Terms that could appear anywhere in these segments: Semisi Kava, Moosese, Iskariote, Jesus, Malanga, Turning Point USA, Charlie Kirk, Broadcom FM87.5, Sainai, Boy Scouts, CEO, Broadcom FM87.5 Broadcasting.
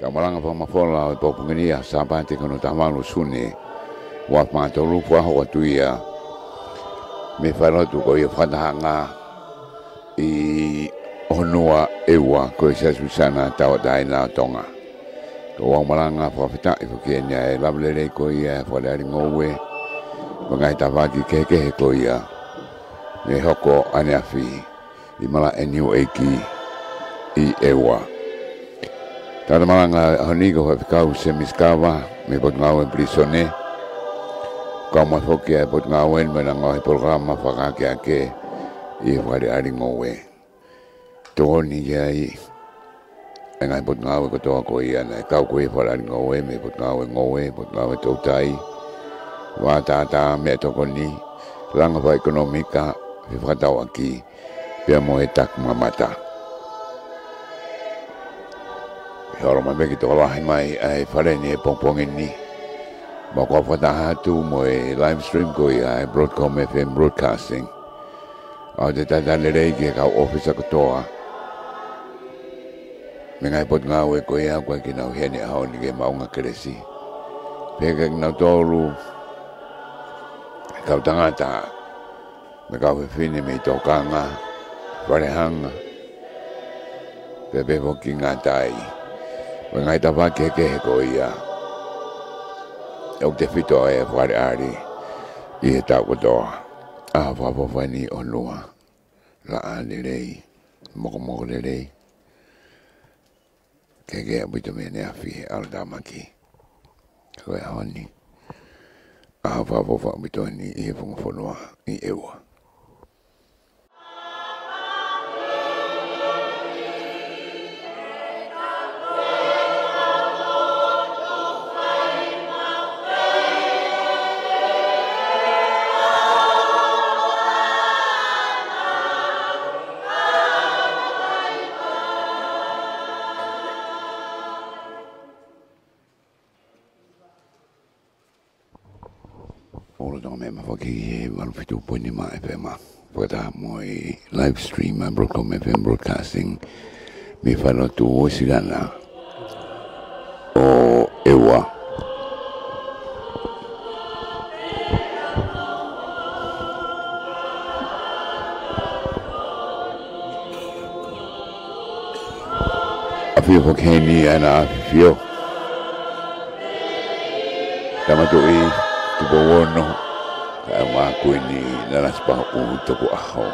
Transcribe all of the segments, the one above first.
Kamalanga pang mapola po panginiya sa pati kono tamalo suni wa matolu po ho tuya me falo tu ko yafadanga I honua ewa ko sa susana taw dai na tonga ko wa malanga po fita ko kenya lablele ko ya fo dari ngowe bangai tawagi keke ko ya ne hoko anafi imala enyu eki I ewa Cada malanga amigo have cau se miscava me botnau en prisioné como foque botnau en menango el programa para que aquí y vale alimowe toni yai en el botnau que todo coía en el cau que para alimowe me botnau en owe botnau totai va tata me toconi langa económica y fatao aquí piamo etak mamata Kalau macam begitu kalau hanya faham ni pong-pongin ni, maka pada hari tu mau live stream kau ya Broadcom FM broadcasting, ada tanda lelaki kau office aku tua, mengapa ngawe kau ya kau kena ujian ni awal ni mau ngakresi, pegak nak tahu kau tengah tak, mengapa film ini tokanga, parehang, bebe mungkin ngatai. Wengai tapa keke koia. Okte fito e fare ari. I tapo doa. A papa fani onua. La anilei. Mokomolelei. Keke bitumene afi aldamaki. Koe honi. A papa fa bitoni e fonfonua I ewa. Live stream and Broadcom FM broadcasting. Me falo tu Osilana o Ewa. Afio Hokeni and Afio. Tamatoi tu Bowono. Ama aku ini naras bahu untuk aku.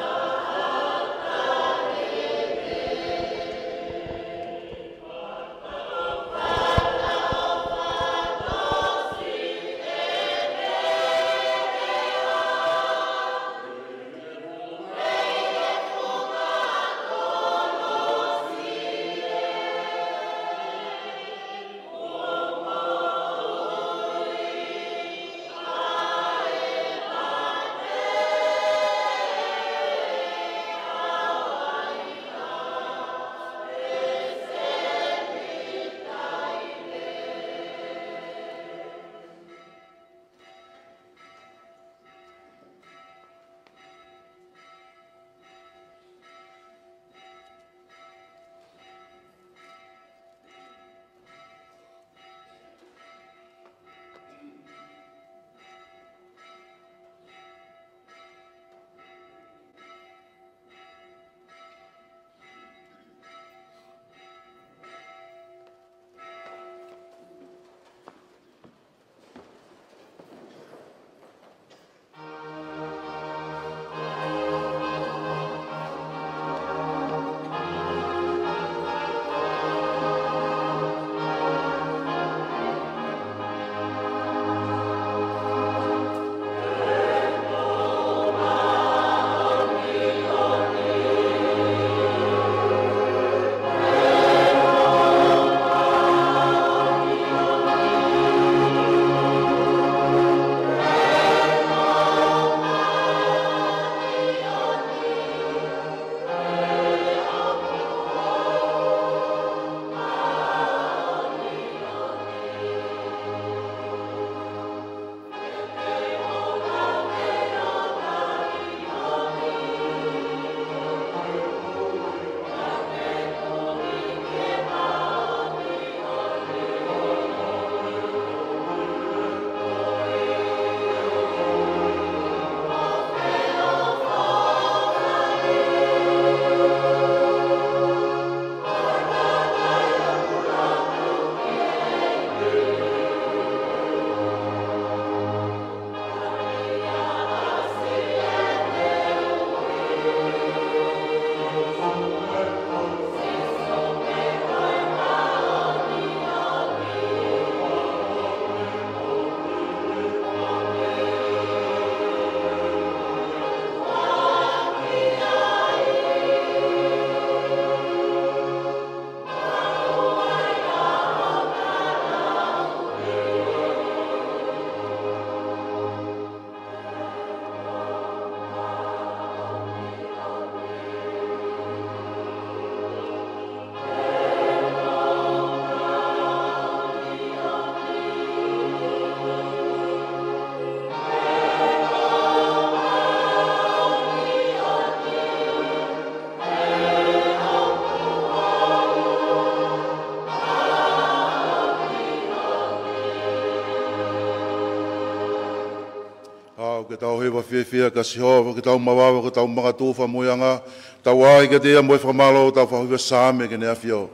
ke tau hewa whiawhia ka sihoa, ke tau mawawa, ke tau mga tōwha moianga, tau ai ke tea moe whamalo, tau whahuia sāme ke nea whiau.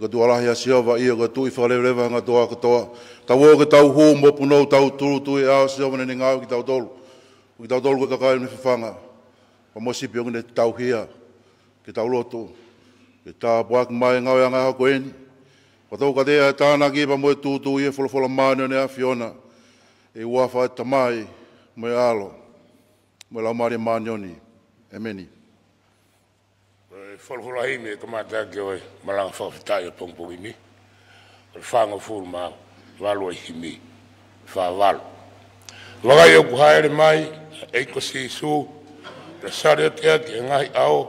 Ka tualahi a sihoa ia, ka tui whalerewa ngā toa katoa. Tau o ke tau hō mopunau, tau turu tui a sihoa nene ngāu ki tau tolu. Ki tau tolu ka kakai me whawhanga. Pa mosipi o ngine tau hea, ke tau loto. Ke tā puak mai ngau e ngā hako eni. Pa tau ka tea e tānaki pa moe tūtū i e wholawhola mānio nea whiona. E uafa e tamai, moe alo, moe laumari mānioni, e meni. Wholawhola hime e kamata ke oe malanga whawhitai e pongpongi ni. Whango fulu mao, walo e himi, whawalo. Wagai oku haere mai, eiko si isu, na sari o te ati e ngahi ao,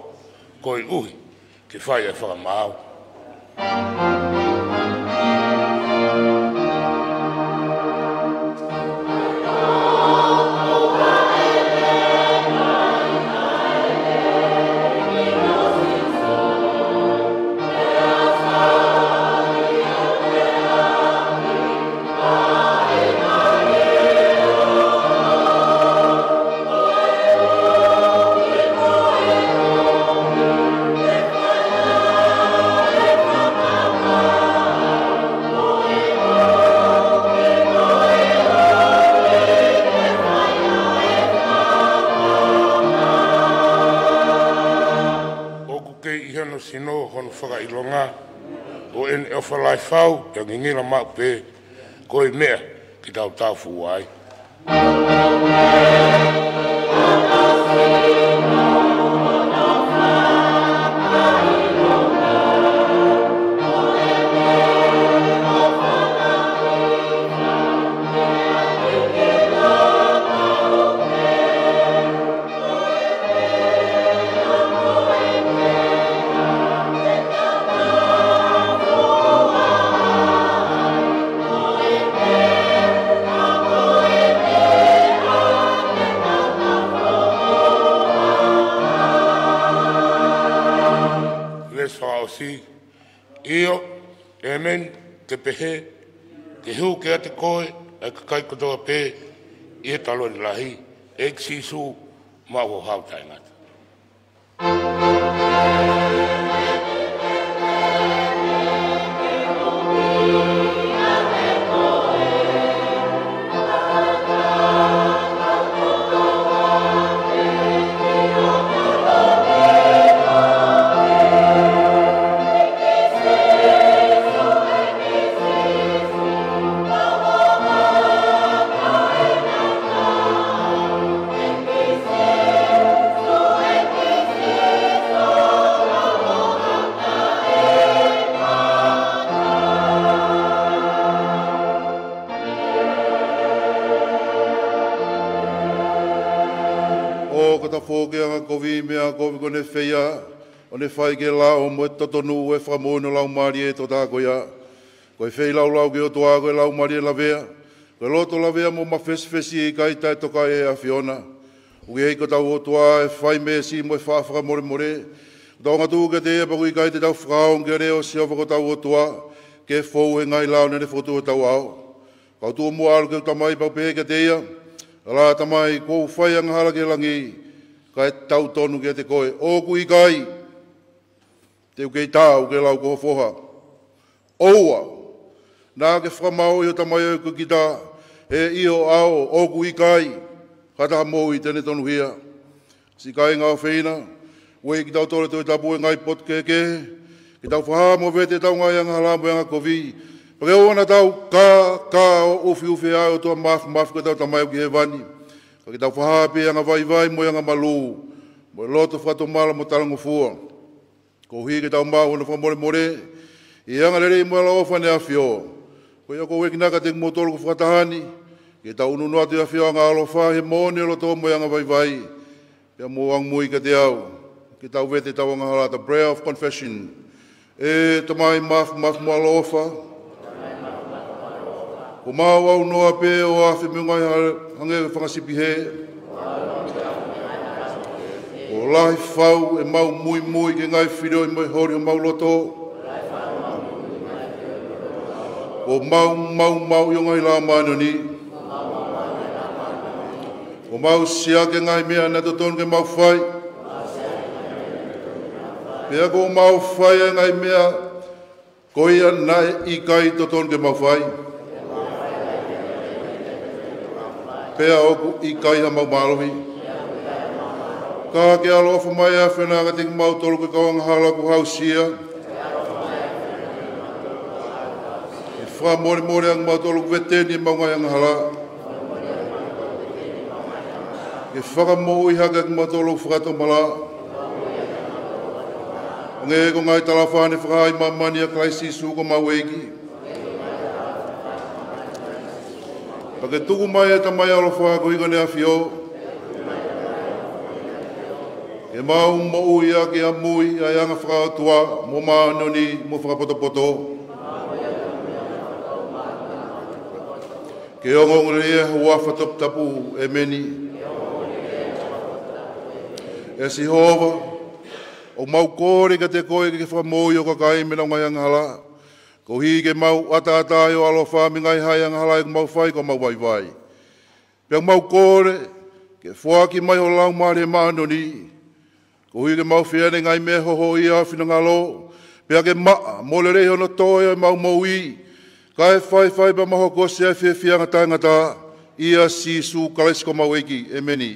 koe uhi, ke whai e whakamau. Falai fau, yang ingin lama pe, koi meh kita tahu ai. Pehe, ke hu ke ate koe, e kakai kotoa pe, i e talo ni lahi, e ksisu, ma ho hau tai ngata. Ne fai ke la o mo totonu e famono la marie toda goya ko fei la la go to ago la marie la vea ko loto la vea mo ma fesfesi kai tai to kai a fiona u e ko ta o to a fai me si mo fa fra more more do nga tu ke te pa ku kai te da frau ngere o si o ko ta o to ke fo e ngai la ne foto ta o ko tu mo al ke ta mai pa pe ke te la ta mai ko fai ang hala ke langi kai tau tonu ke te ko o ku i kai te ukei tā, ukei lau koho foha. Oua, nā ke whamau i o tamai o kukita, he io ao, oku ikai, kata mou i tene tonu hia. Si kai ngā wheina, wei ki tau tore toi tapu e ngai pot keke, ki tau whaha mo vete tau ngai anga halamu anga kovi. Pake oana tau kā o ufi ufi ai o tua maf ka tau tamai o ki he vani. Ka ki tau whaha pe anga vai mo anga malu, mo loto whato mala mo talango fua. Ko hui ke tau mau na whamore more, i anga lere i mua la ofa ne awhio. Ko ia ko weki naka te kumotoro ko whakatahani, ke tau ununua te awhio anga alofa he mone lo tō mo anga vaivai. Pea mō ang mui ka te au, ke tau wete tau anga halata, prayer of confession. E tamai maf mua la ofa. Ko mau au noa pe o awhi mungai hange whangasipi he. O lai fau e mau mui mui ke ngai whiro i moi hori o mau loto. O mau mau mau i o ngai la mano ni. O O mau sia ke ngai mea na toton ke mau fai. Pea ko mau fai e ngai mea koia nai i kai toton ke mau fai. Pea oku i kai ha mau marohi. Ka ke alofa mai a whenanga ting mau tolu ke kawang hala ku hausia. E wha mori mori ang mau tolu veteni mau ngai ang hala. Ke whakamoui hake ki matolo whakatomala. Nge ko ngai talafane whakahai mamani a kraisi suko mawegi. Pake tuku mai e tamai alofa ko higane a fio. Ke mau maui a ki amui a ianga whakatua mo maanoni mo whakapotopoto. Ke ongongre e hua whatoptapu e meni. E si hova, o mau kore ka te koe ke whamoi o kakai me ngai anghala. Ko hi ke mau atata o alofa me ngai hai anghala e ko mau whai ko mau waiwai. Pea mau kore ke whaki mai o lau mare maanoni. Ko hi ke mau whiane ngai me hoho i a whinangalo. Pea ke maa molereho no toe e mau maui. Ka e whaiwhai pa maho kose e whiawhianga tangata. Ia si su kalesko mau eki e meni.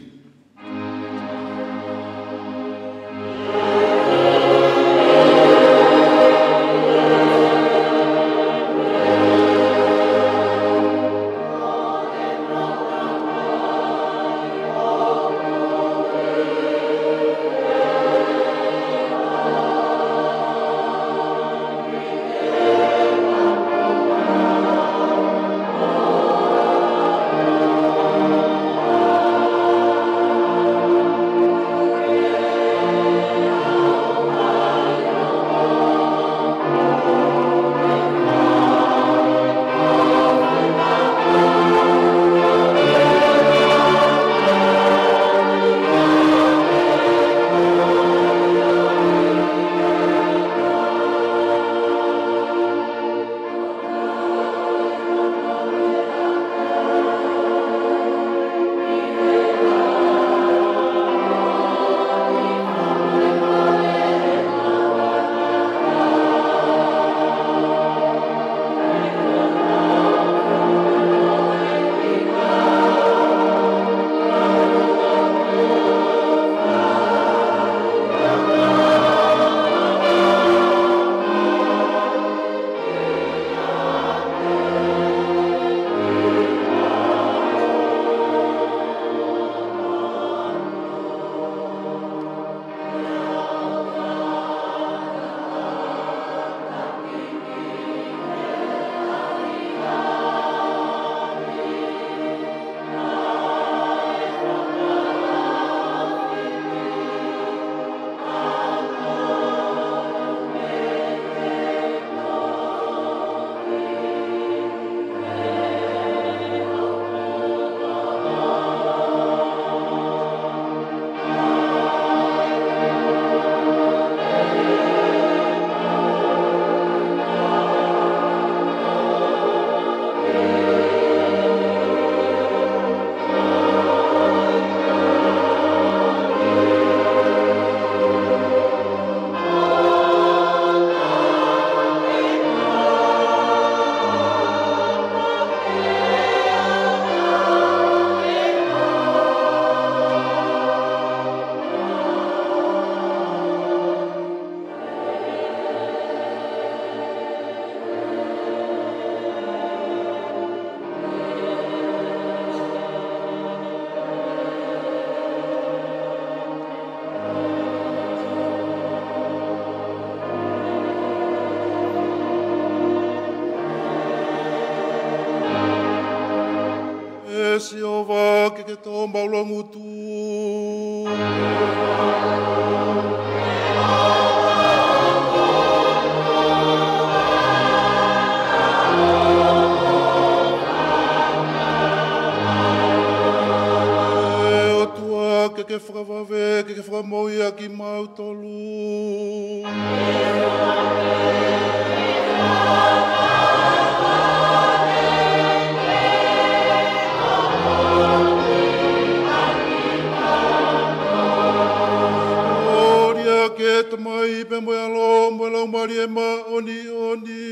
Bali pemboyang long bali ema oni oni.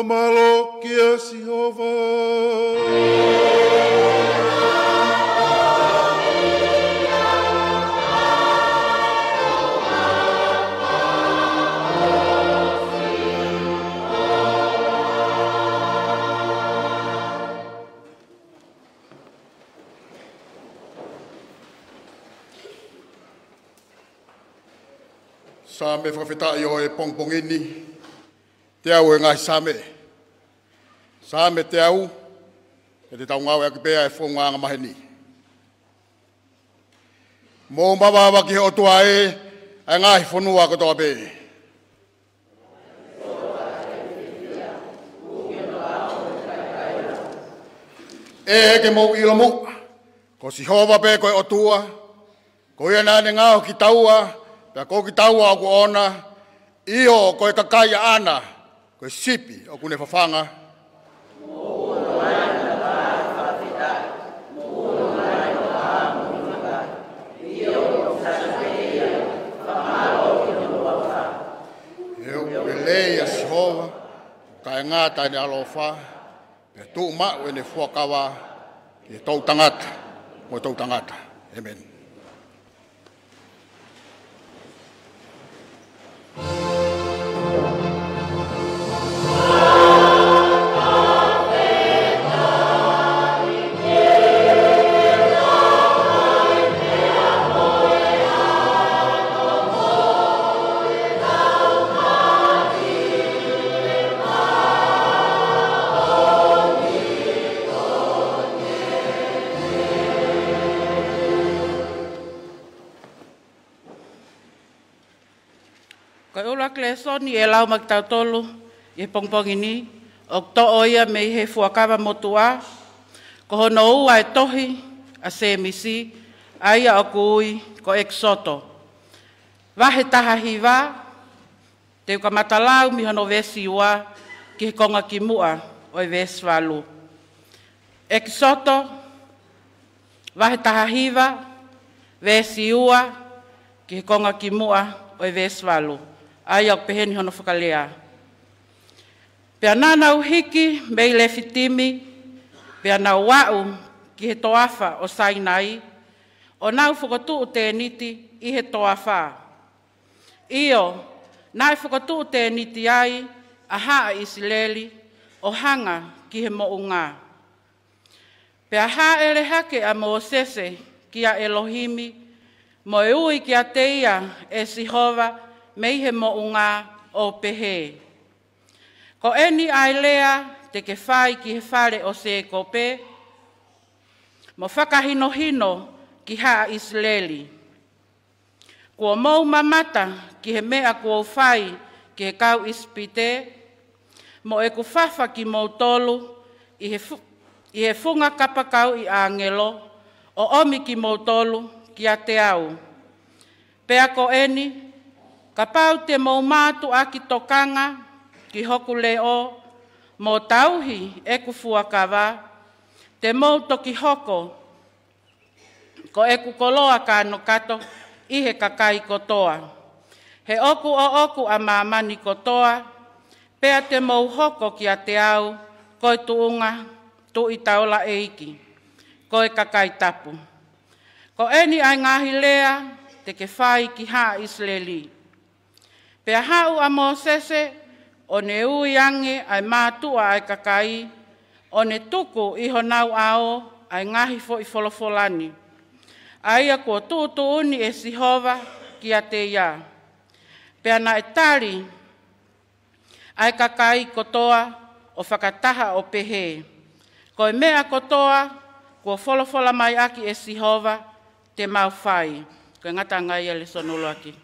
Malo kia Same fafita yo e pongpong ini. Teau ngai same teau e te taungau e kipea e fonga ngamaheni. Mo baba waki o tua e ngai fonua ko toa be. E ke mo ilomu ko si hova be ko o tua ko ia na ngao kitaua ta ko kitaua ko ona io ko kakaya ana. Ko sipi o kune fafanga. Eu pelei a sova, caingata de alofa, petu ma o ne focawa, e toutangata, o toutangata. Amen. Son ye lau makta tolu ye pongpong ini okto oia me he fuakava motua ko hono ai tohi a semisi ai a kui ko exoto va hetaha hiva te ka matalau mi hono vesiwa ki konga kimua oi vesvalu exoto va hetaha hiva vesiwa ki konga kimua oi vesvalu Ayo peheni hono fakalea. Peanana uhiki meile fitimi, peana wau ki he toafa o sainai, o nau fukotu uteniti i he toafa. Iyo, nai fukotu uteniti ai, aha isileli, o hanga ki he mounga. Peaha ele hake a Moosese ki a Elohimi, moeui ki a teia e Sihova, meihe mounga o pehe. Ko eni ailea te ke whai ki he whare o se kope, mo whakahinohino ki haa Isleli. Kua mou mamata ki he mea kua whai ki he kau ispite, mo e kufafa ki mou tolu i he funga kapakau i angelo, o omi ki mou tolu ki a te au. Pea ko eni, kapau te mau mātu aki tokanga ki hoku leo, mō tauhi e kufuakawa, te mau toki hoko, ko e kukoloa kāno kato i he kakai kotoa. He oku o oku a mamani kotoa, pea te mau hoko ki a te au, koe tuunga, tu i taola e iki, koe kakai tapu. Ko eni ai ngahi lea, te ke whai ki haa Isleli. Pea hau a Moosese, o ne uiange ai mātua ai kakai, o ne tuku iho nau ao ai ngahi fo i folofolani. Aia kua tūtu uni e Sihova ki a te ia. Pea na e tari, ai kakai kotoa o whakataha o pehe. Koe mea kotoa, kua folofola mai aki e Sihova te mau whai. Koe ngata ngai ele sonolo aki.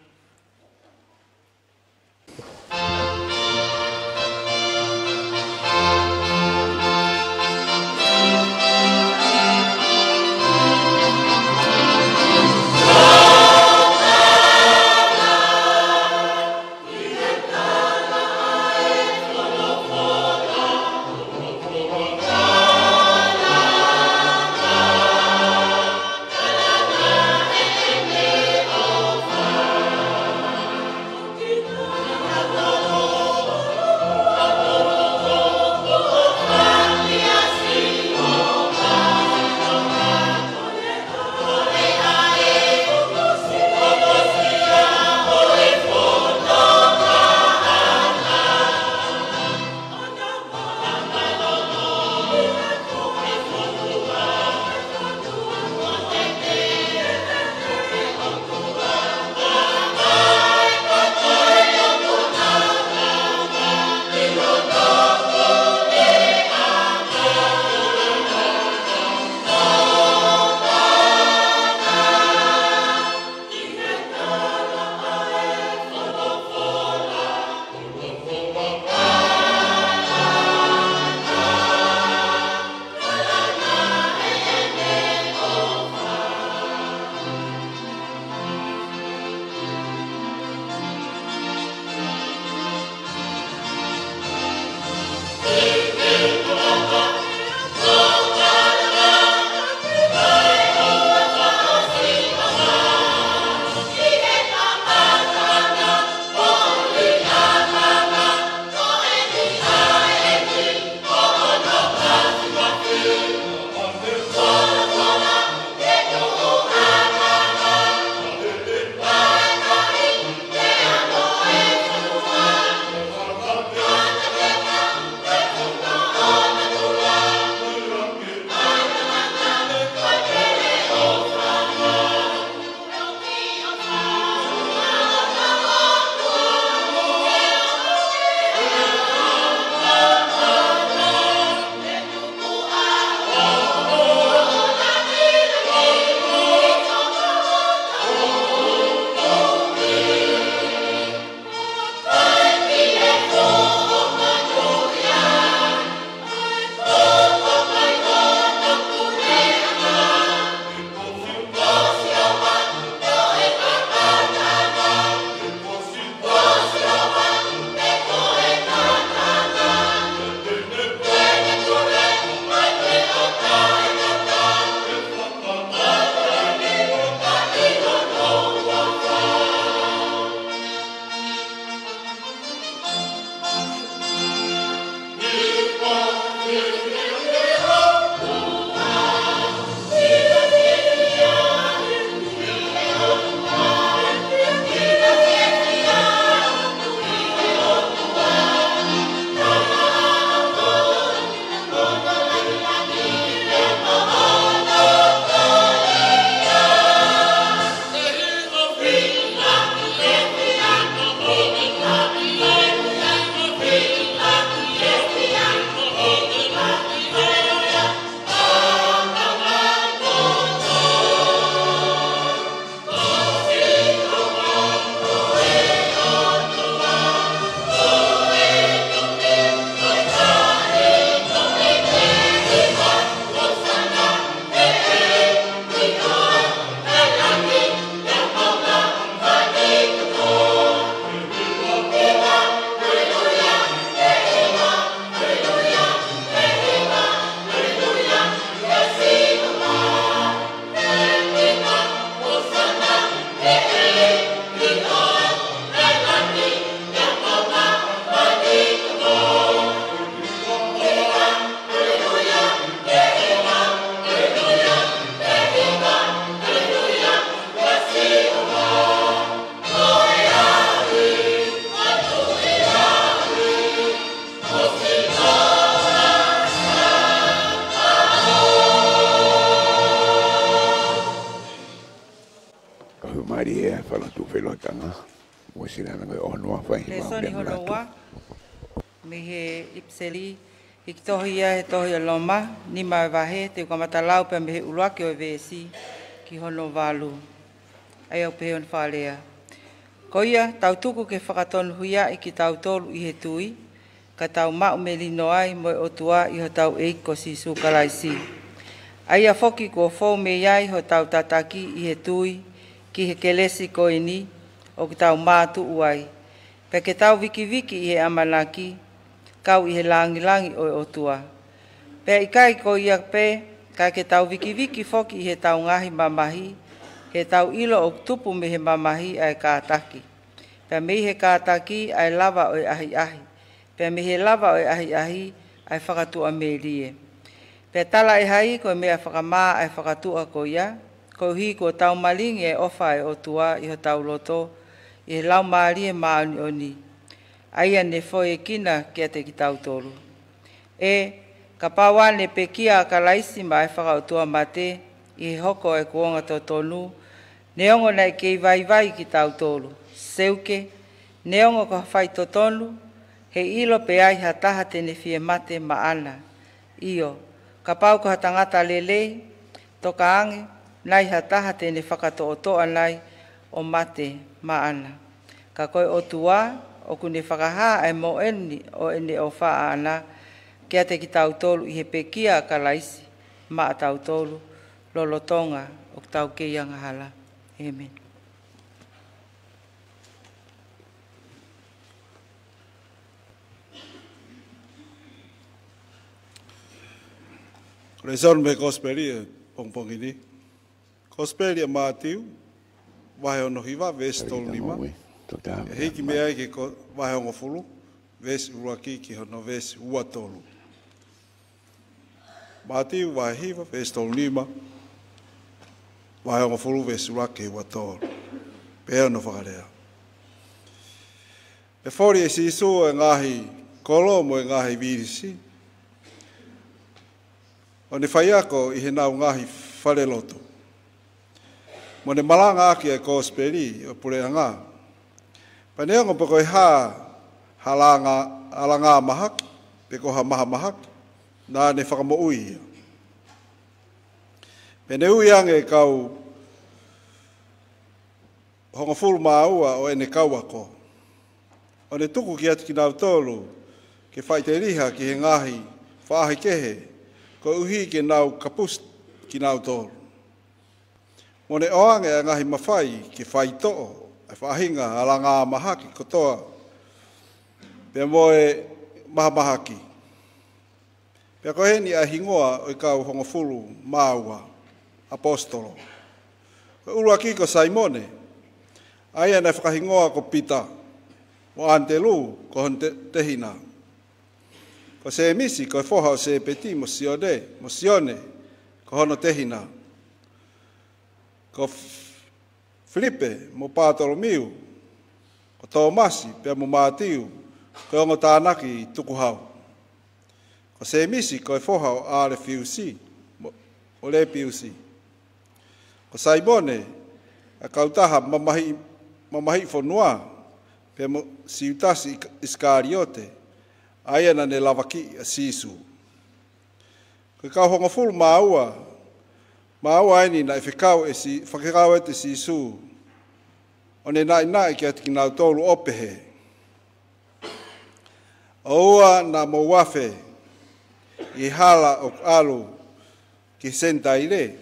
sana mawasiliano kwa onwa kwa hivyo mehe ipseli iktohia tohia loma ni mawahe te kwa matalau pe mehe ulwa ke ovesi ki hono valu ayo pe on falea koia tautuku ke fakaton huia ikitautol ihetui katau ma melinoai mo otua ihatau ekosi sukalaisi aia foki ko fo meyai hotau tataki ihetui ki hekelesi koini o kitau matu uai peketau viki viki ihe amalaki kau ihe langi langi o otua pe ikai ko ia pe ka ketau viki viki foki ihe tau ngahi mamahi he tau ilo o tupu mehe mamahi ai kataki pe mehe kataki ai lava o ahi ahi pe mehe lava o ahi ahi ai fakatua melie pe tala ihai ko mea fakama ai fakatua ko ia ko hi ko tau maling e ofa e otua iho tau loto e lau maari e maoni oni aia ne foe kina kia te ki tau tolu e kapawa ne pekia akalaisi ma e fakatua mate i hoko e kuonga totonu neongo na kei vai vai ki tau tolu seuke neongo ko fai totonu he ilo pe ai hataha tene fie mate maana io kapau ko hatangata lele tokaange nai hataha tene fakato otoa nai o mate maana ka koe otua o kune fakaha e mo eni o ene o faa ana kia te ki tau tolu i he pekia kalaisi ma tau tolu Lolotonga oktau ke yang hala. Amen. Rezon me Gospelia pongpong ini. Gospelia Matiu waheo no hiva ves tol lima. Hiki me ai ke waheo no fulu ves uaki ki no ves uatolu. Matiu wahiva ves tol lima. Vai uma fulu vesuraque wator perno fagalea before esse isso engahi colomo engahi virisi onde faiako ihena engahi faleloto mone malanga que cosperi pulanga panengo poko ha halanga alanga mahak peko ha mahak na ne fakamo ui Peneu yang e kau hongoful maua o ene kauako. O ne tuku ki atu ki nau tolu, ke whaiterihā ki he ngahi, whaahi kehe, ko uhi ke nau kapus ki nau tolu. O ne oange a ngahi mawhai ke whaitoo, a whahinga ala ngā mahaki kotoa, pe moe mahamahaki. Pe koheni a hingoa o kau hongofulu maua. Apostolo. Ura kiko Saimone. Aia na whakahingoa ko pita. O antelu ko hon tehina. Ko se misi ko foha o se peti mosione ko hono tehina. Ko Filipe mo Patolomiu ko Tomasi pe mo Matiu ko ongo tānaki tukuhau. Ko se misi ko foha o Arefiusi o Lepiusi. Ko Saimone a kautaha mamahi fonua pe mo siutasi Iskariote aia na ne lavaki a sisu ko ka hongofulu maua ni na efikau esi fakikawete sisu one na ki atkinau tolu opehe oa na mowafe i hala ok alu ki sentaire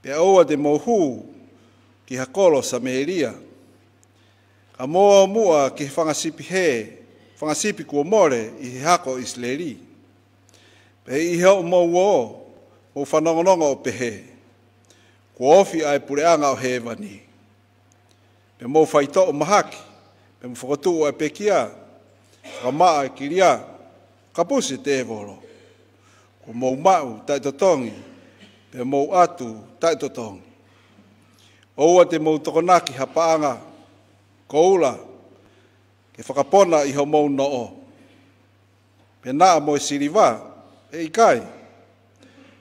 Pe oa te mohu ki hakolo sa meheria. Ka moa mua ki whangasipi kua more i hako isleri. Pe i heo moua o, mo whanongononga o pehe. Kua ofi ai pureanga o hevani. Pe mo whaito o mahaki, pe mo whakatu o ai pekia, ka maa ai kiria, ka pusi tevoro. Kua mou mau taitotongi, Pe mou atu taitotong. Oua te mou tokonaki hapaanga, koula, ke whakapona iho mou noo. Pe naa moe siriva, e ikai.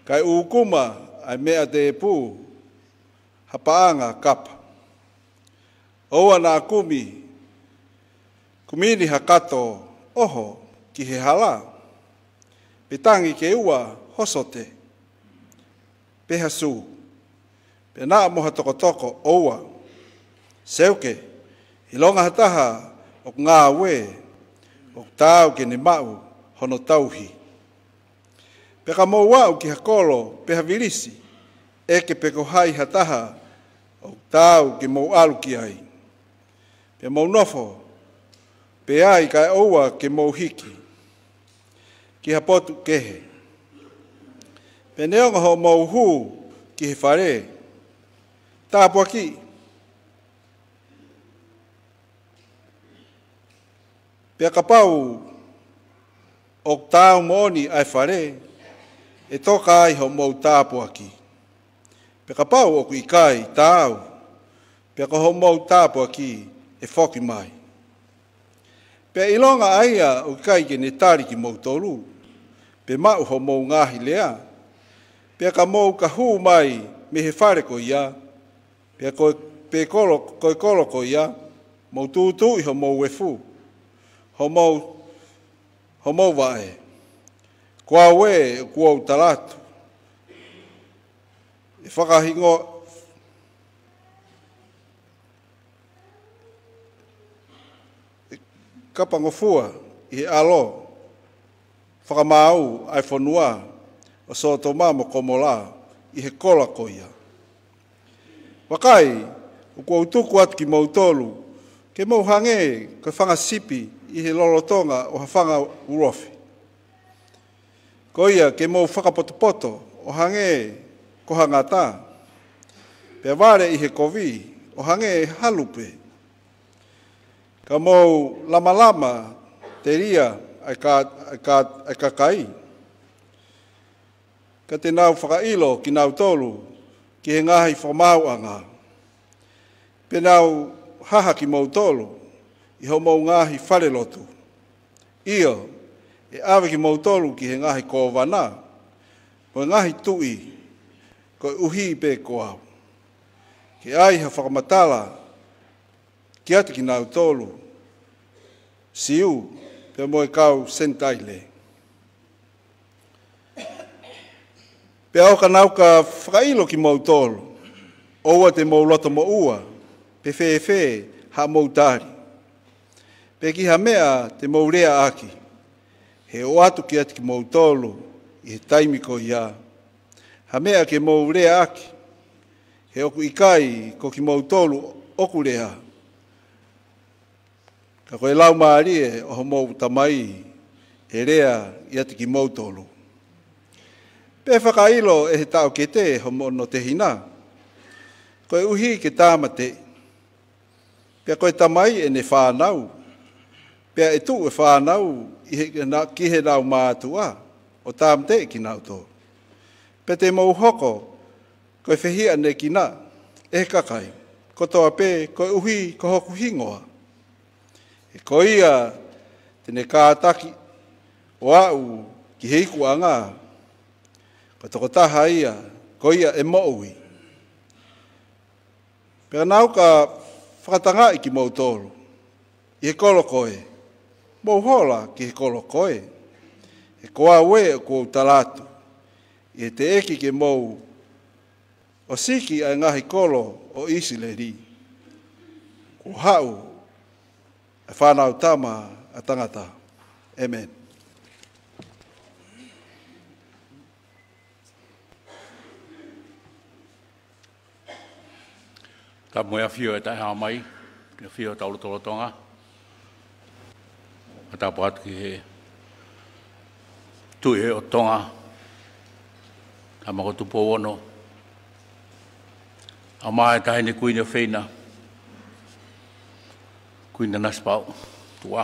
Kai ukuma ai mea te epu, hapaanga kapa. Oa na kumi, kumini hakato, oho, kihehala, pitangi ke ua, hosote, pehasu, pena moha tokotoko, oa, seuke, ilonga hataha, ok ngā we, ok tau ke ni mau, hono tauhi. Peka moua uki hakolo, peha vilisi, eke pekohai hataha, ok tau ke mou alu ki ai. Pe mou nofo, pe ai kai oua ke mou hiki, ki hapotu kehe. Pe neonga ho mou hu ki he whare, tāpua ki. Pe kapau, ok tau moni ai whare, e toka ai ho mou tāpua ki. Pe kapau oku ikai tau, pe ko ho mou tāpua ki, e foki mai. Pe ilonga aia o kai ke ne tariki mou tolu, pe mau ho mou ngahi lea, pe ka mou ka hū mai me he whare ko ia, pe kolo ko ia, mou tūtū i ho mou wefu, ho mou vae. Kua we kua utaratu, e whakahingo, kapangofua i alo whakamau ai whanua o soto mamo komola i he kola koia. Wakai, o kua utuku atu ki mautolu, ke mauhange ka whangasipi i he lolotonga o hawhanga urofi. Koia ke mau whakapotopoto o hange kohangata, pe ware i he kovi o hange halupe. Ka mou lama-lama te ria ai kakai. Ka te nau whakailo ki nau tolu ki he ngahi whamau anga. Pe nau haha ki mou tolu i ho mou ngahi whare lotu. Io e awe ki mou tolu ki he ngahi kōwana, mo ngahi tui ko uhi pe ko au. Ki ai ha whakamatala ki atu ki nau tolu, siu, pe moe kau sentai le. Pe au ka nau ka whakailo ki mou tolu, oua te mou loto mo ua, pe whewhe ha mou tari. Pe ki ha mea te mou rea aki, he o atu ki atu ki mou tolu, i he taimiko ia. Ha mea ke mou rea aki, he oku ikai ko ki mou tolu oku rea. Ka koe lau maarie o mou tamai e rea i ati ki mou tolu. Pe whakailo e he tau ke te ho mono te hina. Koe uhi ke tāma te. Pea koe tamai e ne whānau. Pea e tu e whānau ki he nau mātua o tāma te ki nau tō. Pe te mou hoko koe whihia ne ki nā e kakai. Kotoa pe koe uhi ko hoku hingoa. E koia tene kātaki o au ki heiku a ngā, ka tokotaha ia, koia e moui. Pea nau ka whakatanga i ki mou tolu, i he kolo koe, mou hola ki he kolo koe, e koa we o kua utaratu, i he te eki ke mou, o siki ai ngahi kolo o isi leri, ko hau, e whanau tāma a tangata. Amen. Ka moe a whio e tai hā mai, ki a whio taurotolotonga. A tāpua atu ki he tui he o tonga, a makotu pōono. A maa e tahene kuine whena, kuina naspau, tua.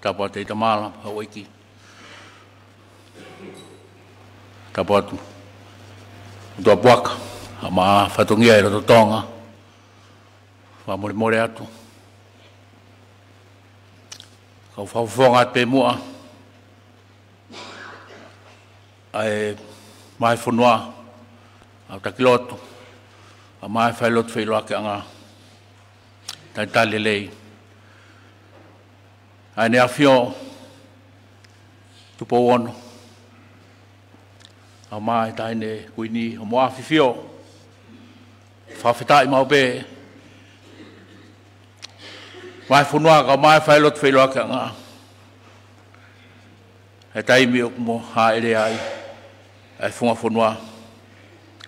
Tapua teita maala, hawaiki. Tapua tu. Tua puaka, ama fatungia e roto tonga. Fa more atu. Kau whaufonga te mua. Ai mai whanua, au takilotu. A mai fai lot fai loa ke anga. Tai tali lei. Ai ne afio. Tupo ono. A mai tai ne kuini o moa fifio. Fafetai mau be. Mai funua ka mai fai lot fai loa ke anga. E tai mi o mo ha ele ai. Ai funga funua.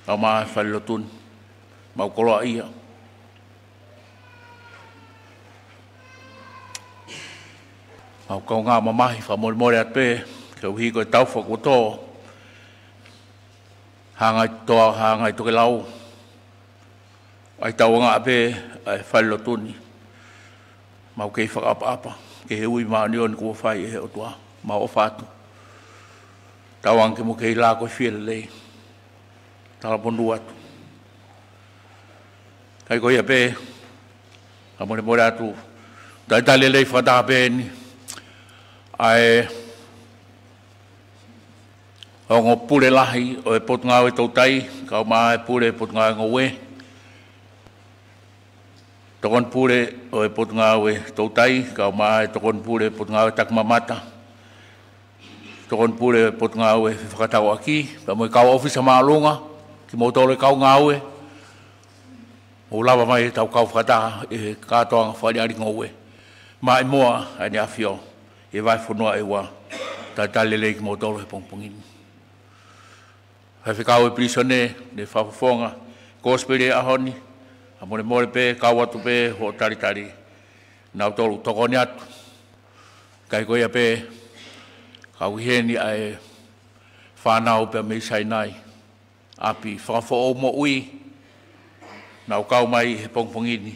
A mai fai lotun. Mau koloa ia. Mau kau ngā mamahi wha mori mori at pē. Keu hi koe tau wha kutō. Hāngai toa, hāngai toke lau. Ai tau ngā pē, ai whailo tūni. Mau kei whakapapa. Ke he ui mā nion kua whai e he o tua. Mau o whātu. Tau anke mo kei lā koe whiele lei. Tala pondu atu. Ai ko ia pe amore moratu da dalele fada ben ai ongo pule lahi o potnga o totai ka ma pule potnga ngoe tokon pule o potnga o totai ka ma tokon pule potnga tak mamata tokon pule potnga o fata waki pa mo ka ofisa malunga ki mo tole ka ngawe. O lava mai tau kau whakata e kātoanga whareari ngōwe. Mai moa ane awhio e vai whanua e wā. Tai talelei ki mōtoro he pongpongini. Hei whikau e prisone, ne whapofonga, kōspere ahoni, a mone more pē, kau atu pē, ho taritari. Nau tolu tokone atu. Kai koia pē, kau hēni a e whanau pē me sainai. Api whakafo o mo ui, nau kau mai he pongpongini.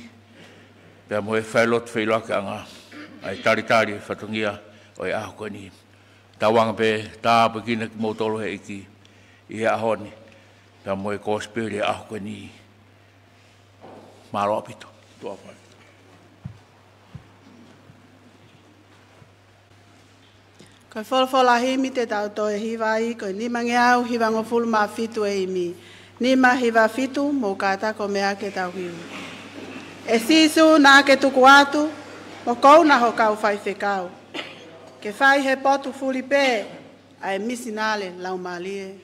Pea mo e whailot whailoake anga. Ai taritari whatungia o e ahoko ni. Tawanga pe tāpa kina ki mōtolo he iki. I he ahoni. Pea mo e kōspere ahoko ni. Māro apito. Tua whae. Koe wholwhola himi te tautoe hiwai. Koe nimange au hiwango fulu mā fitu e imi. Nima hiva fitu mokata komea ke tauhiu. E sisu nā ke tuku atu, mo kouna ho kau whai whekau. Ke whai he potu fulipē, a e misinale laumalie.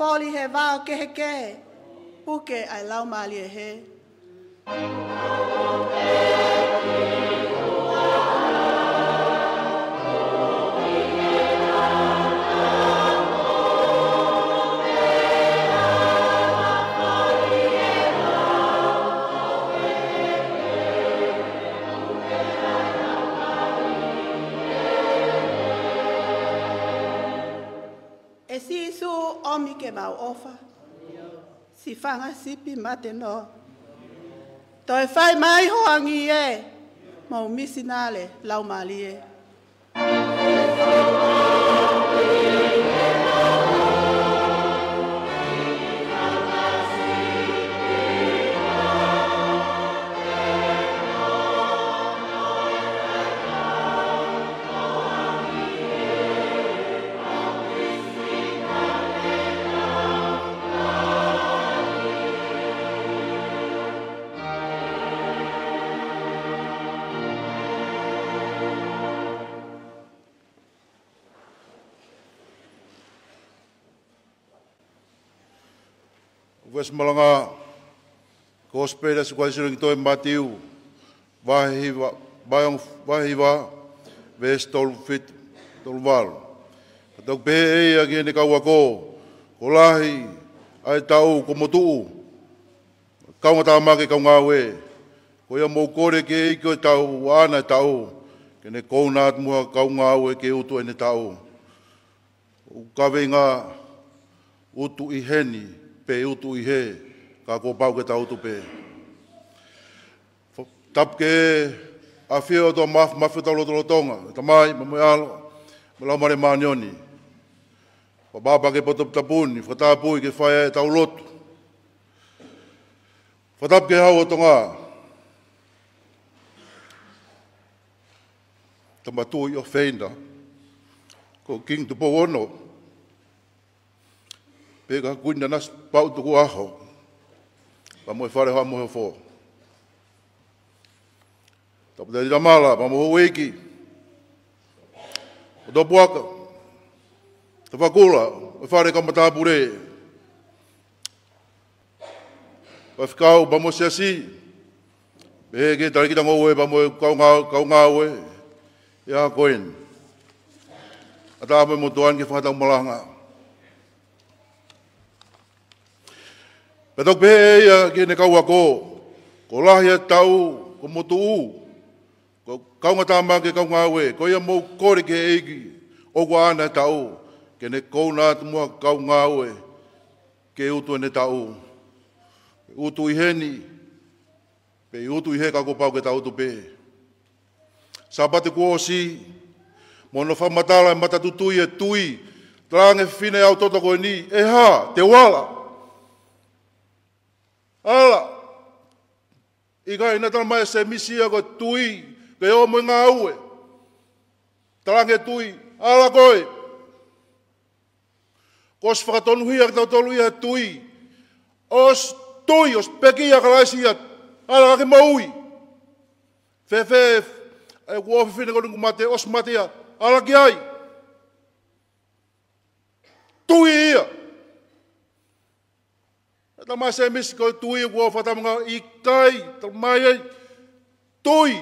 Foli he vao kehe, puke ai lau malie he. Ke mau ofa si fanga sipi mate no toi fai mai ho angi e mau misinale lau malie. Wes malanga gospel squadron to Matiu Vahiva Bayong Vahiva Westol Fit Tolval Dok be again kawako Olahi ai tau como tu Kaumata make kaungawe Oya mokore ke iko tau ana tau Kene kounat mua kaungawe ke utu ene tau Ukavenga utu iheni pe utu ihe kako pau ke ta utu pe tapke afio to mafio ta lo tonga tamai mamualo mala mare manioni baba ke potop tapuni fata pui ke fae ta ulot fatap ke hawo tonga tamatu yo fenda ko king to powono pega kuinda nas pau to aho vamos fare vamos fo tapda de mala vamos wiki do boca tavakula fare kamata pure afkau vamos se assim pega daqui da moe vamos kaunga ya koin ada apa mutuan ke fatang malanga betok be ya ke ne kawako kolah ya tau komutu ko kaunga tamba ke kaunga we ko ya mo kore ke egi ogwa na tau ke ne kona tmo kaunga we ke utu ne tau utu iheni pe utu ihe ka ko pau ke tau tu pe sabate kuosi monofa matala matatutu ye tui trange fine autoto koni eha te wala ala iga ina tama se misia ko tui ke o menga aue trange tui ala koi kos fraton huia ta tolu ya tui os pekia gracia ala ke maui fe e wo fine ko ngumate osmatia ala kiai tui ata mase mis ko tui wo fatamga ikai tamaye tui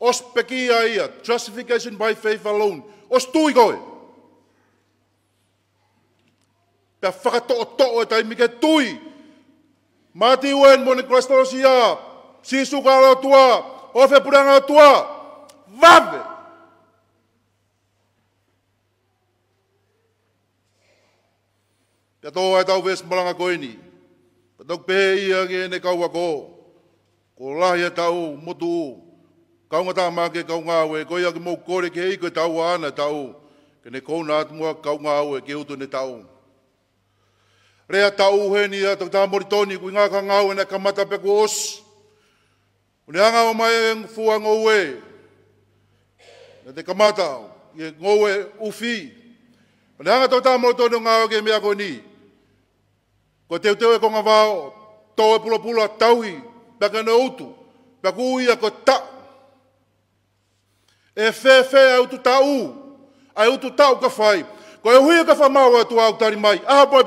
os pekia ia justification by faith alone os tui ko ta fakato to ta mi ke tui mati wen mon kristosia si sukalo tua ofe puranga tua vabe ya to ai talvez malanga koini dok pe ia ge ne kawa ko kola ya tau mutu kaunga ta ma ke kaunga we ko ya mo kore ke iko tau ana tau ke ne kona mo kaunga we ke utu ne tau rea tau he ni ta ta moritoni ku nga ka ngau na kamata pe ko os uneanga o mai fua ngowe na te kamata ye ngowe ufi uneanga tota moto no ngao ke mea koni ko te te ko ngavao to pulo taui baka no utu baku ia ko ta e fe utu tau ai utu tau ka fai ko e hui ka fa mau tu au tari mai a po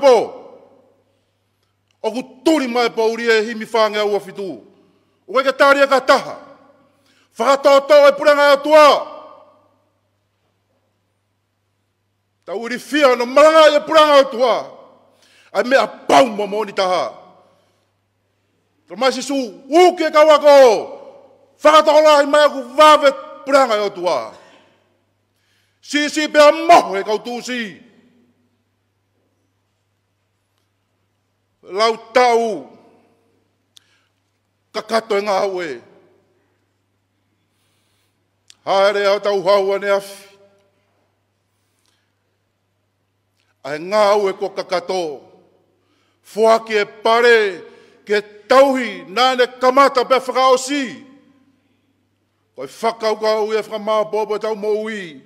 o ku turi mai po urie hi mi fanga o fitu o que está ali gataha fatato é por engano tua tá urifia no malanga é por engano tua a me apau mamoni taha mas isso o que cavaco fatato lá e mais o vave por engano tua se bem amor é que eu tu se lá o tau kakato ngawe hare ata uhawa ne af ai ngawe ko kakato fua ke pare ke tauhi na ne kamata be fraosi ko fakau ko ye frama bobo tau moui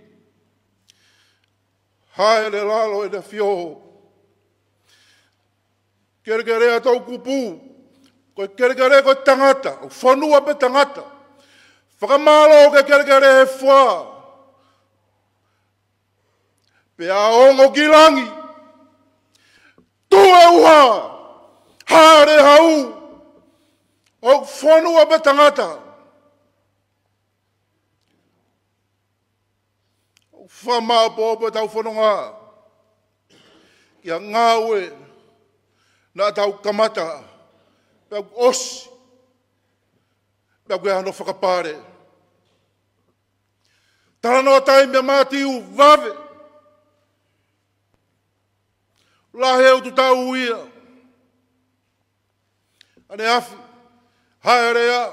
hare lalo e da fio kergere ata kupu ko kergere ko tangata o fonua pe tangata fakamalo ke kergere fwa pe aongo kilangi tua uha hare hau o fonua pe tangata o fama bobo tau fononga ya ngawe na tau kamata pego os pego a nofa capare tá na nota aí me mate o vave laheu tu tau ia. Ane afi, haerea,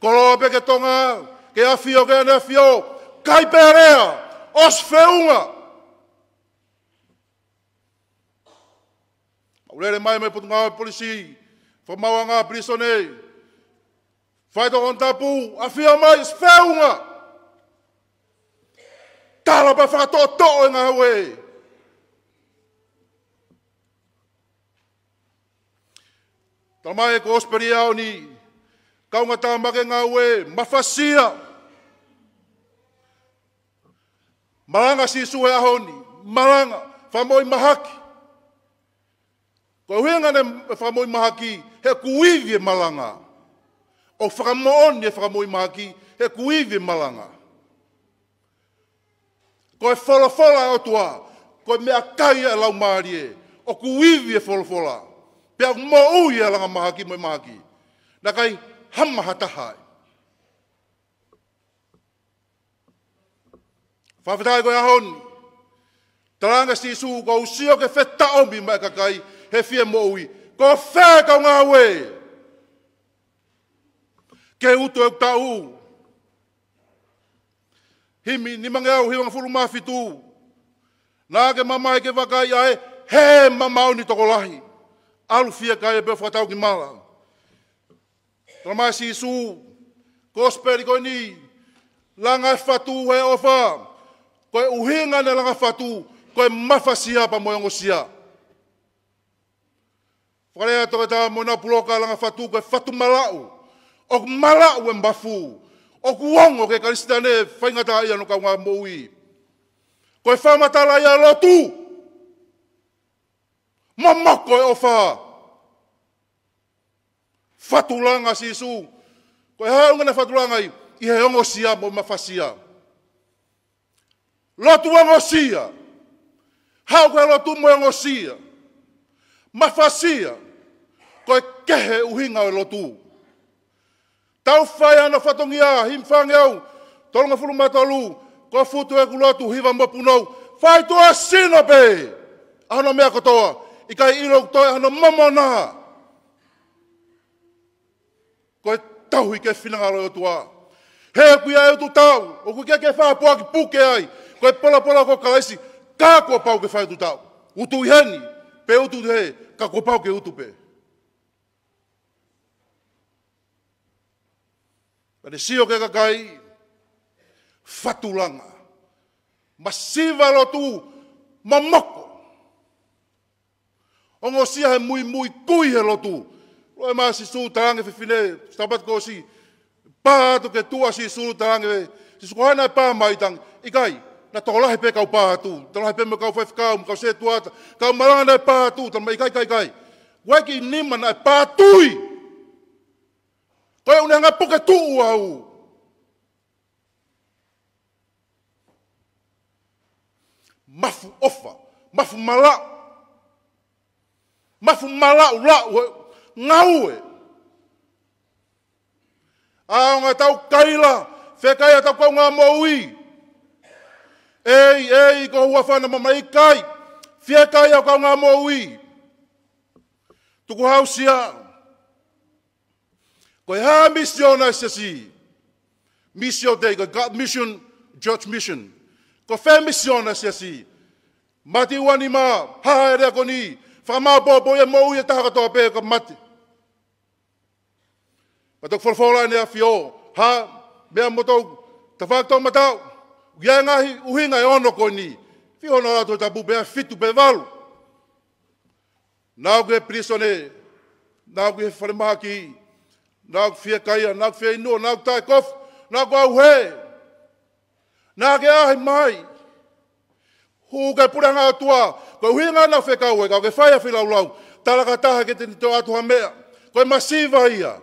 kolope ke tonga, ke afio ke ane afio, kaiperea, os feunga. Maulere mai me putunga polisi, whamau ngā prisonei, whaitokon tapu, afia mai, os feunga. Tala pa whakatotoe ngā wei. Tamai ko osperia o ni, kaunga tāmake ngā ue, mawhasia. Maranga si sue aho ni, maranga, whamoi mahaki. Ko huenga ne whamoi mahaki, he kuivi malanga. O whakamoon ne whamoi mahaki, he kuivi malanga. Ko e wholofola o tua, ko e mea kai e lau maarie, o kuivi e wholofola. Pea mo uia langa mahaki mo mahaki. Na kai hamma hatahai. Whawhetai koe ahon. Taranga si su ko usio ke wheta omi mai kakai he fie mo ui. Ko whea kau ngā we. Ke uto e tau. Himi ni mangeau hiwang fulu mawhitu. Nā ke mamai ke wakai ae he mamau ni tokolahi. Alu fia kai e beo whakatau ki mala. Tramai si isu, kosperi koe ni, langa whatu he ofa, koe uhinga ne langa whatu, koe mawhasia pa moengosia. Whakarea toke tā moena puloka langa whatu, koe whatu malau, ok malau e mbafu, ok uongo ke karisita ne whaingata ia no kaunga moui. Koe whamatala ia lotu, mamako e ofa. Fatulanga si isu. Koe haunga na fatulanga i. I he ongosia mo mawhasia. Lotu ongosia. Hau koe lotu mo ongosia. Mawhasia. Koe kehe uhinga o lotu. Tau whai ana whatongia. Himwhange au. Tolonga fulumatalu. Koe futu e kulotu. Hiva mopunau. Whai toa sinope. Ano mea kotoa. Ikai ilo kutoe hano mamona. Koe tau ike finangalo yo tua. He kuia yo tu tau. O kuia ke whapua ki puke ai. Koe pola pola ko kalaisi. Ka kua pau ke whai tu tau. Utu iheni. Pe utu he. Ka kua pau ke utu pe. Pane sio ke kakai. Fatulanga. Masiva lo tu. Mamoko. Ongosia he mui kui he lotu. Loe maa si suu tarange whiwhine, stabat ko si, pātu ke tua si suu tarange, si suko hana e pā maitang, ikai, na tokolahi pe kau pātu, tokolahi pe me kau whaifkau, me kau se tuata, kau maranga na e pātu, tanma ikai. Waiki nima na e pātui. Koe unehanga puke tuu au. Mafu ofa, mafu malao. Mafu malau lau, ngaue. Aonga tau kaila, whekai atau kau ngā maui. Ei, ko hua whana mamai kai, whekai atau kau ngā maui. Tuku hausia. Koe hā misiona sesi. Misio dei, ko God mission, church mission. Ko whē misiona sesi. Mati wani mā, haere koni. Whamau bobo e mou e taha katoa pe ka mati. Patok wholwhola ne a fio. Ha, mea motou, ta whakatau matau. Gia ngahi uhinga e ono koe ni. Fio na rato tabu bea fitu pe valu. Nau koe prisone. Nau koe wharimahaki. Nau koe fie kaia, nau koe fie inua, nau koe tae kof. Nau koe auhe. Nau koe ahi mai. Hu koe puranga atua. Koe uhinga na whekau e kau ke whaia whilaulau. Taraka taha ke te nito atu hamea. Koe masiva ia.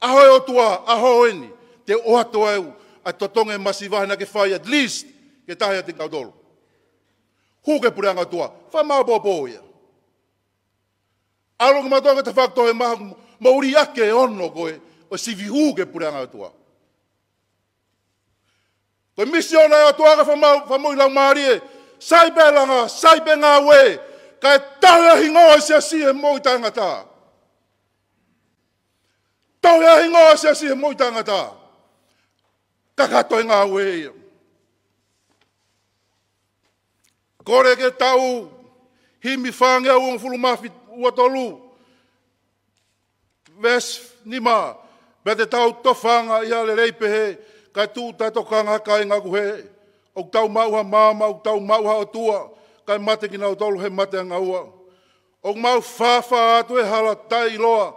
Ahoe o tua, ahoe ni. Te o ato eu. A totonga e masiva hina ke whaia. At least ke taha te kaudolo. Hu ke pureanga tua. Whamau bobo ia. Alo ke matoa ke te whaktohe maha. Mauri ake e ono koe. O sivi hu ke pureanga tua. Koe misiona e atua ke whamau ilau maarie. Sai belanga, sai benga we. kai tau hingoa se si e mo tangata. Tau hingoa se si e mo tangata. Kakato nga we. Kore ke tau himi fange un fulumafit uatolu. Ves nima bete tau tofanga ia le reipehe kai tu tatokanga kai ngaguhe. O tau mauha mama, o tau mauha o tua. Kai mate ki nau tolu he mate anga ua. O mau fafa atu e hala tai loa.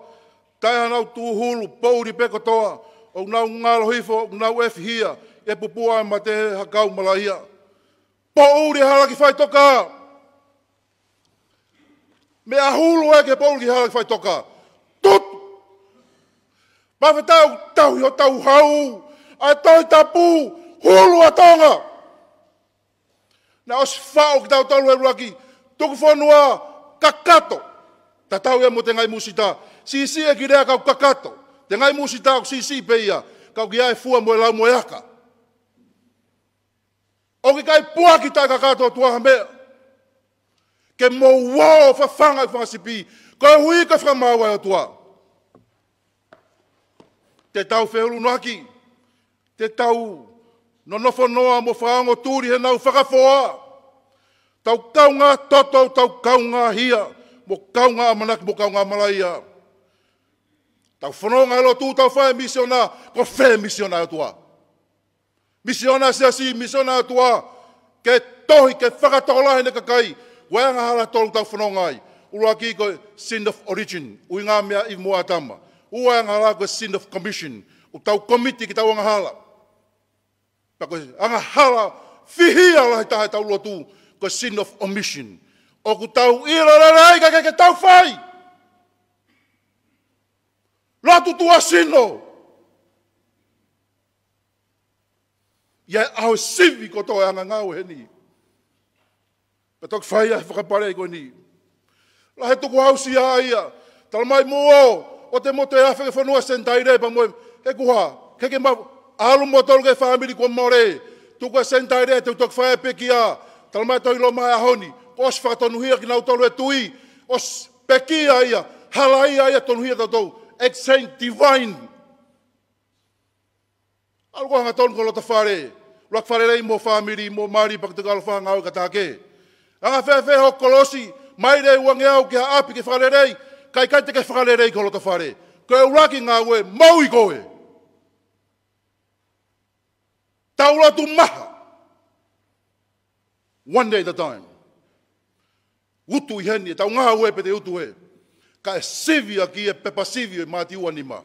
Tai hanau tuhulu, pouri pekotoa. O nau ngalo hifo, o nau efihia. E pupua e mate he hakau malahia. Pouri hala ki fai toka. Me ahulu e ke pouri ki hala ki fai toka. Tut! Mawhetau tau yo tau hau. A toi tapu, hulu a tonga. Na os faok tau tolu e ruaki. Tuku fonua kakato. Tatau e mo te ngai musita. Sisi e kirea kau kakato. Te ngai musita au sisi peia. Kau ki ae fua mo e lau moeaka. O ki kai puaki tai kakato tuaha mea. Ke mo wao fafanga i fangasipi. Koe hui ka whamaua e tua. Te tau whehulu noaki. Te tau no nofo noa mo whaango tūri he nau whakafoa. Tau kaunga toto, tau kaunga hia. Mo kaunga amanaki, mo kaunga malaia. Tau whanonga alo tū, tau whae misiona. Ko whae misiona atua. Misiona siasi, misiona atua. Ke tohi, ke whakatokolahi ne kakai. Waenga hala tolu tau whanonga ai. Uruaki ko sin of origin. Ui ngā mea i mua atama. Uenga hala ko sin of commission. U tau komiti ki tau anga hala. Anga hala fihia lahi tahe tau lotu ko sin of omission. O ku tau ira rarai kake tau whai. Latu tua sino. Ia au sivi kotoa anga ngau heni. Patok whai ai whakapare ko ni. Lahe tuku hausi a ia. Talamai mua o te moto e awhi ke whanua sentaire pa moe. He kuha, keke mau. Alu motol ke family ko more tu ko sentaire tu tok fae pekia talma to ilo ma honi os fa to nuhia ki nau tolu etui os pekia ia halaia ia to nuhia to exchange divine algo anga ton ko lota fare lok fare le mo family mo mari pak to galfa ngau katake anga fe ho kolosi mai re wangau ki api ki fare rei kai kai te ke fare rei ko lota fare ko rocking awe maui koe Taula tu maha. One day at a time. Utu iheni, tau ngaha ue pete utu e. Ka e sivi aki e pepa sivi e mati uanima.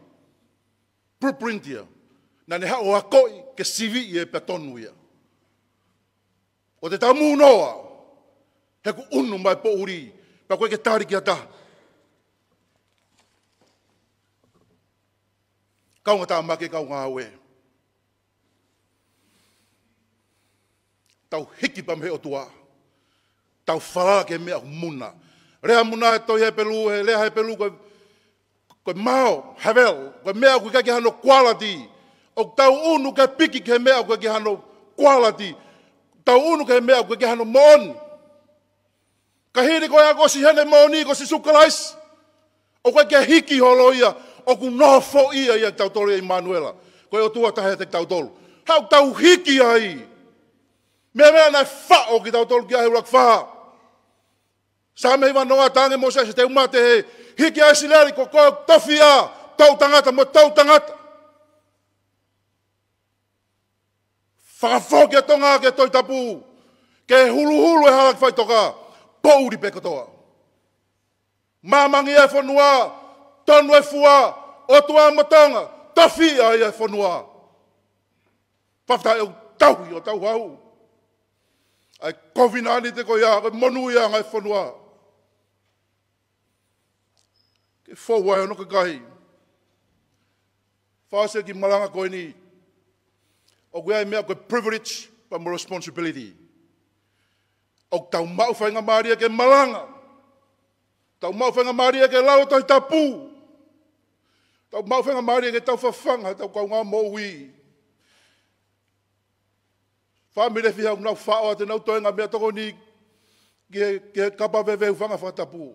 Purprintia. Na ne hao hakoi ke sivi e petonu ia. O te tamu noa. Heku unu mai po uri. Pa koe ke tariki ata. Kaunga ta make kaunga hawe. Tau hiki pa me o tua. Tau whala ke mea muna. Rea muna e toi he pelu, he lea he pelu, koe mao, havel, koe mea koe kake hano quality. O tau unu ke piki ke mea koe kake hano quality. Tau unu ke mea koe kake hano moon. Kahiri koe a kosi hene mooni, kosi sukalais. O koe ke hiki holo ia, o ku nofo ia ia tau tolu e Manuela. Koe o tua tahe te tau tolu. Hau tau hiki ai. Mea nai whao ki tau tolu ki ahe urak whaha. Sa mei wanoa tange mo se te umate he. Hiki ae sileri ko koe tofia. Tau tangata mo tau tangata. Whakafo ke tonga ke toi tapu. Ke hulu hulu e halak whai toka. Pouri pekotoa. Mamangi e whanua. Tonu e fua. Otua motonga. Tofia e whanua. Pafta e tau i o tau hau. Ai kovinani te ko ia, monu ia ngai whanua. Ke whaua e no kakahi. Whaase ki malanga koe ni. O koe ai mea koe privilege, pa mo responsibility. O tau mau whainga maria ke malanga. Tau mau whainga maria ke lao toi tapu. Tau mau whainga maria ke tau whawhanga, tau kau ngā mōui. Wha mire fiha unau whaoa te nau toenga mea toko ni que é capaz de ver o vanga fatapu.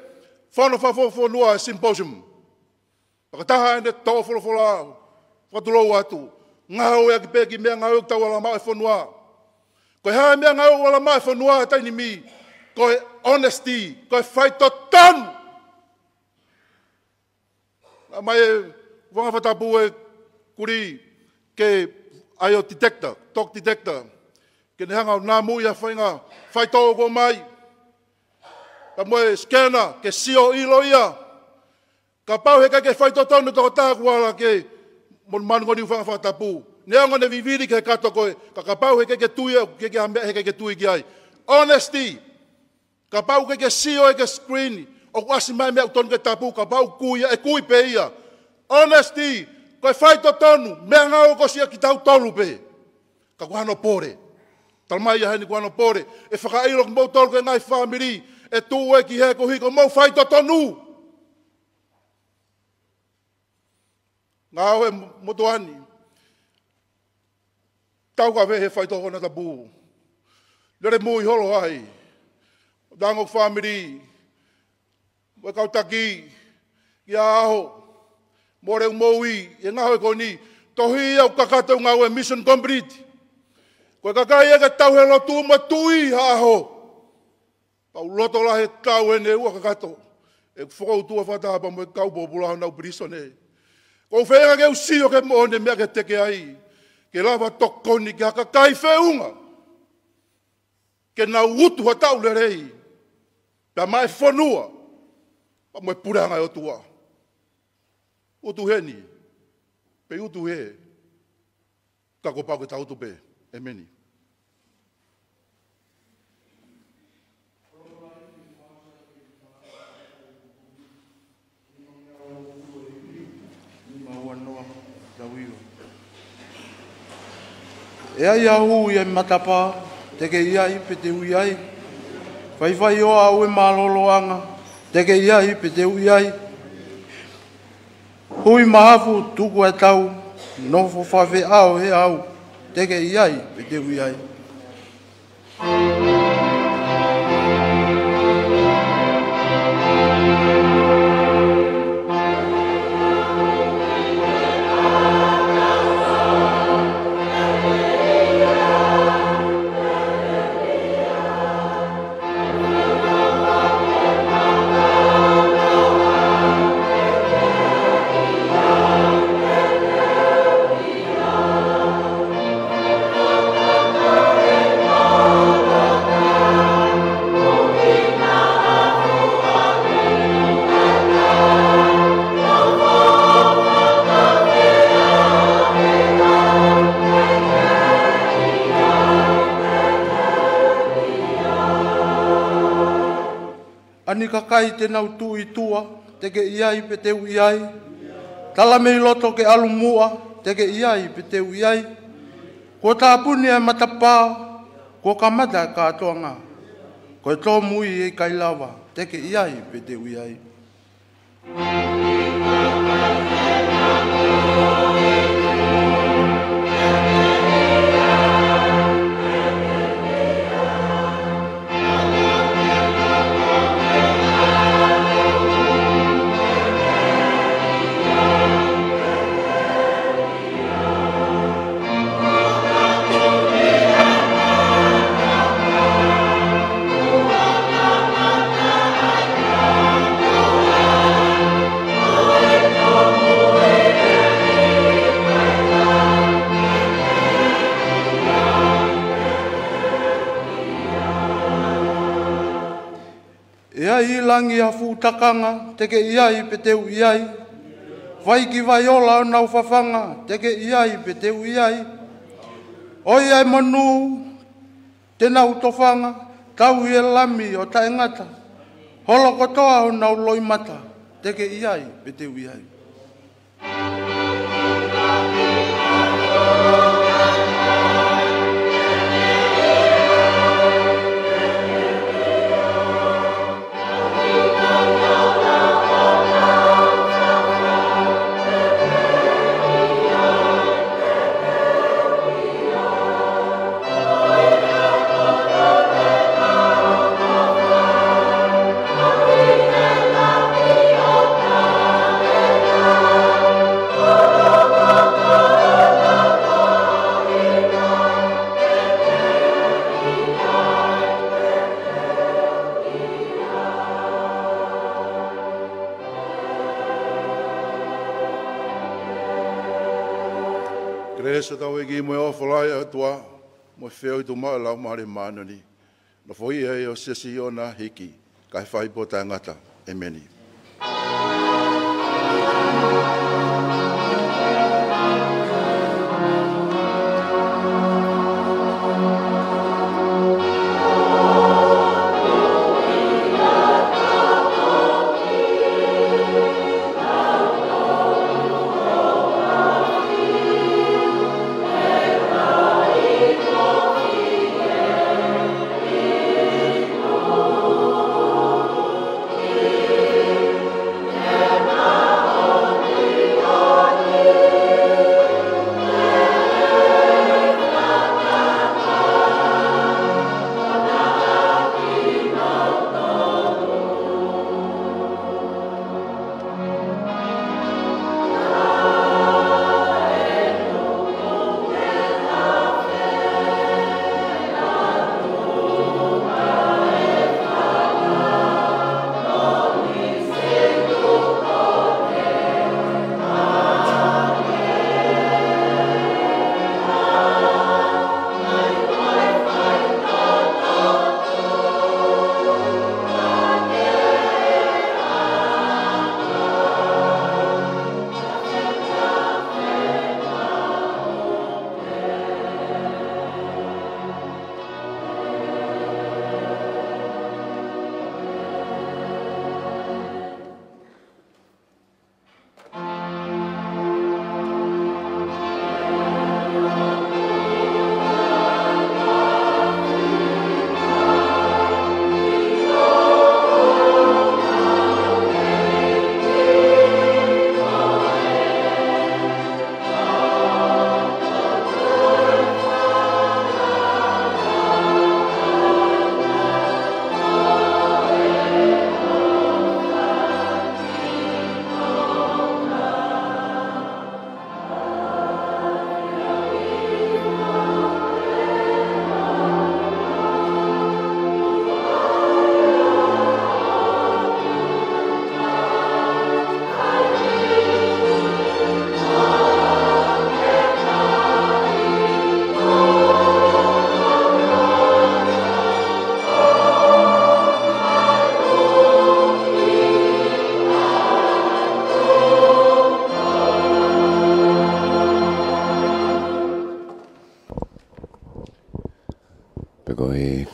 fora no a symposium. Porque tá ainda tal fora do lado atu. Ngau é que pegue me agarrei tal lá mais fora no a. Coi ha me agarrei lá mais fora no a tá em mim. Coi honesty, coi fight total. Mas vamos fazer boa curi que aí o detector, talk detector. Que nem há na mulher fainga faz todo o mais, a mulher esquena que se o iloia, capaz de que faz todo no total igual que monman quando faz faz tapu, nem há onde viver que cato coi, capaz de que tuia que a mulher que tuia que aí, honesty, capaz de que se o que screen ou quase mais me auton que tapu, capaz cuia é cui peia, honesty, que faz todo no, nem há o que se quita o tolo pe, capaz não pode Talmai ya ni kuano pore e fakailok mo tol ke nai family e tuwe ki he ko hi ko mo fai totonu ngawe mo toani tau ka ve he fai tokona tabu lere mo holo ai dango family we ka taki ya ho more mo wi e ngawe ko ni tohi au kakato ngawe mission complete Koe kakaia ka tau he lotu matui haho. Pau loto la he tau he ne ua kakato. E whakautua whataapa mo e kaupopula nau briso ne. Kou whenga ke usio ke moone mea ke teke ai. Ke lawa tokoni ke hakakai wheunga. Ke na utu ha tau le rei. Pea mai whanua. Pa mo e puranga e otua. Utu he ni. Pe utu he. Kako pau ke tau utu pe. Amen. Ea iahu ia matapa, teke ia i pete uiai. Faifai o aue maloloanga, teke ia i pete uiai. Hui mahafu tuku e tau, nofo fafe au he au. Teke iai, peteku iai. Kakai te nau tu i tua, teke iai pe te uiai. Tala mei loto ke alu mua, teke iai pe te uiai. Ko tāpuni e matapā, ko kamata kātoanga. Ko tō mui e kailawa, teke iai pe te uiai. Ia futakanga, teke iai peteu iai. Vai ki vai ola nau fafanga, teke iai peteu iai. Oi ai manu, Tena utofanga, tau e lami o ta engata. Holo kotoa o nau loimata, teke iai, pete uiai. Kresa tau egi mo ofalai atua mo feo tu ma la mari manani no foi e o sesiona hiki kai fai potangata emeni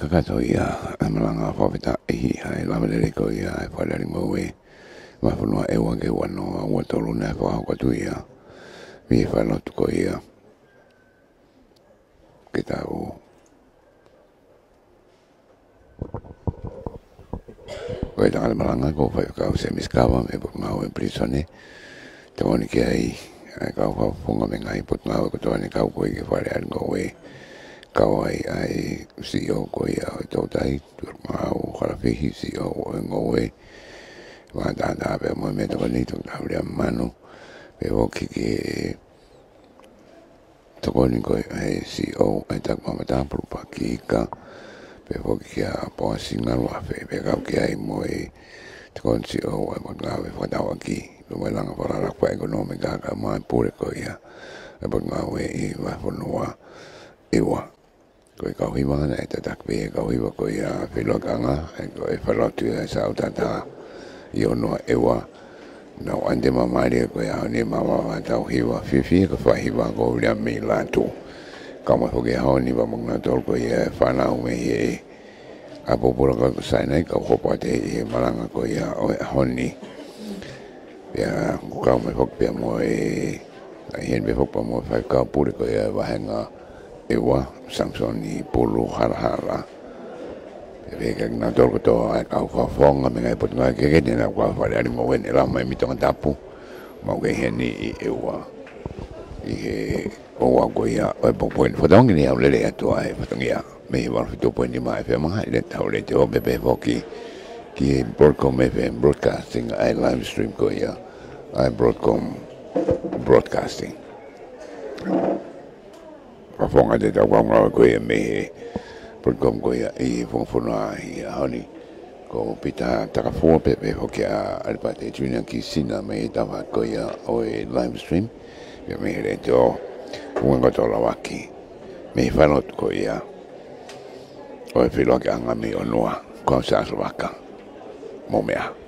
Katoia, amalanga fafita ehi hai lamelele koia hai falari moe, mafunua ewange wano watoluna kwa katuia, mifano tukoia, kitabu. Kwa hiyo amalanga kwa fafika semiskava meputnao imprisone, tawani kiai, kwa fafunga mengai putnao kutawani kwa kuige falari ngoe. Kawai ai CEO ko ia totai turmau harafihi CEO ngoe wanda na be mo meto ni to abre mano be boki ke to koni ko ai CEO ai tak mamata propaki ka be boki a po signal wa fe be ka ke ai mo e to kon CEO ai mo grave foda waki lo mo langa para la kwa economica ka mo pure ko ia bo ngawe e va fonoa ewa koi kauhiwa na eta takpe kauhiwa koi a filokanga koi falotu sa utata yono ewa na ande mama ri koi a ne mama wa tauhiwa fifi ko fahiwa ko ria milatu kama hoge haoni ba magna tol ko ya fana ume ye apo pura ko sainai ka hopate ye malanga ko ya haoni ya kama hok pe mo e hen be hok pa mo fa ka pura ko ya ba hanga ewa samson ni pulu harhara vega na tol ko to ka ko fonga me put na ke ni na ko fa ari mo wen ra mai mi to tapu mo ke hen ni ewa ye owa goya opo point fodong ni aulele atoai fatangia me war fito point ni mai fe mai le taule te obe be voki ki Broadcom FM broadcasting I live stream goya I Broadcom broadcasting rafonga de tawanga goya me Broadcom goya e fonfona hani ko pita tarafo be voki al pate junior ki sina me tawa goya o live stream ya me le to Kuinka tuolla vaki, mihin vanotko ja oi filokianga mi on nuo, kun saa vaikka mumia.